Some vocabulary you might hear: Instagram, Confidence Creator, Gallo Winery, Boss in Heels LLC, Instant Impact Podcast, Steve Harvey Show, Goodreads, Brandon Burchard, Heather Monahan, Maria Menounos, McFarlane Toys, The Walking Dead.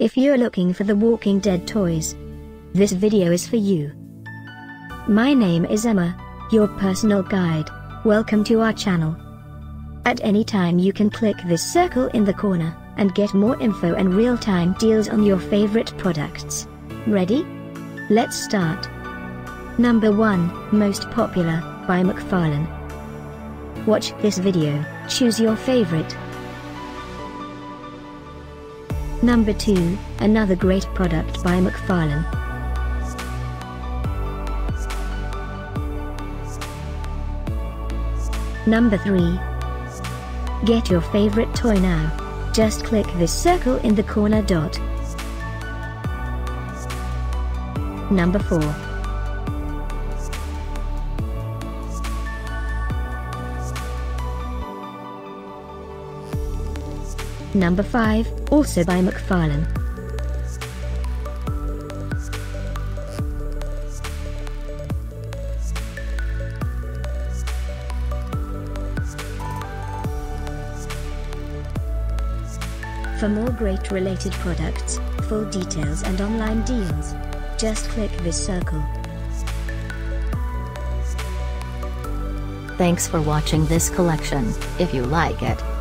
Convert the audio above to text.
If you're looking for The Walking Dead toys, this video is for you. My name is Emma, your personal guide. Welcome to our channel. At any time you can click this circle in the corner, and get more info and real-time deals on your favorite products. Ready? Let's start. Number 1, Most Popular, by McFarlane. Watch this video, choose your favorite. Number 2, another great product by McFarlane. Number 3. Get your favorite toy now. Just click this circle in the corner dot. Number 4. Number 5, also by McFarlane. For more great related products, full details and online deals, just click this circle. Thanks for watching this collection. If you like it,